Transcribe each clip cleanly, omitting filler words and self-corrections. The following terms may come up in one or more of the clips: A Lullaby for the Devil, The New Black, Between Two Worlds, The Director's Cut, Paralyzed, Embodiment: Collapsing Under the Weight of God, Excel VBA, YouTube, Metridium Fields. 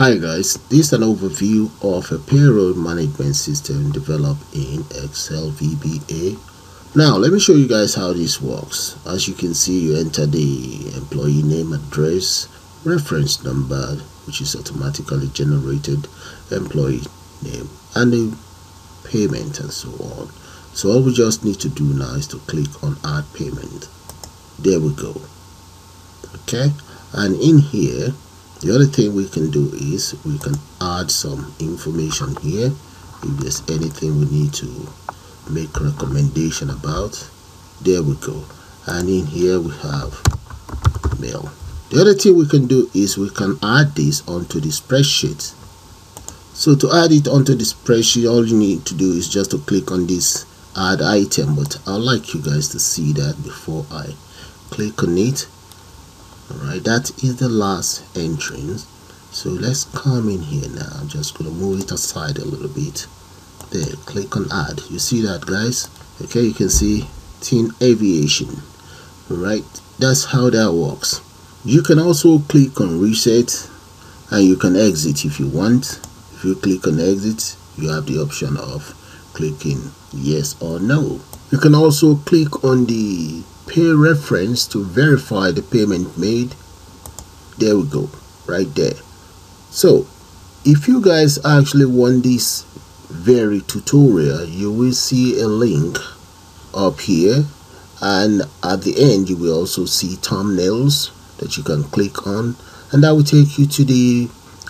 Hi guys, this is an overview of a payroll management system developed in Excel VBA. Now let me show you guys how this works. As you can see, you enter the employee name, address, reference number, which is automatically generated, employee name and the payment and so on. So all we just need to do now is to click on add payment. There we go. Okay, and in here the other thing we can do is we can add some information here. If there's anything we need to make recommendation about, there we go. And in here we have mail. The other thing we can do is we can add this onto the spreadsheet. So to add it onto the spreadsheet, all you need to do is just to click on this add item, but I'd like you guys to see that before I click on it. Alright, that is the last entrance. So let's come in here now. I'm just going to move it aside a little bit. There, click on add. You see that, guys? Okay, you can see Team Aviation. Alright, that's how that works. You can also click on reset and you can exit if you want. If you click on exit, you have the option of clicking yes or no. You can also click on the pay reference to verify the payment made. There we go, right there. So if you guys actually want this very tutorial, you will see a link up here, and at the end you will also see thumbnails that you can click on, and that will take you to the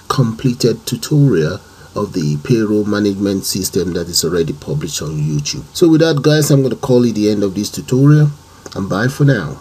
completed tutorial of the payroll management system that is already published on YouTube. So with that, guys, I'm going to call it the end of this tutorial, and bye for now.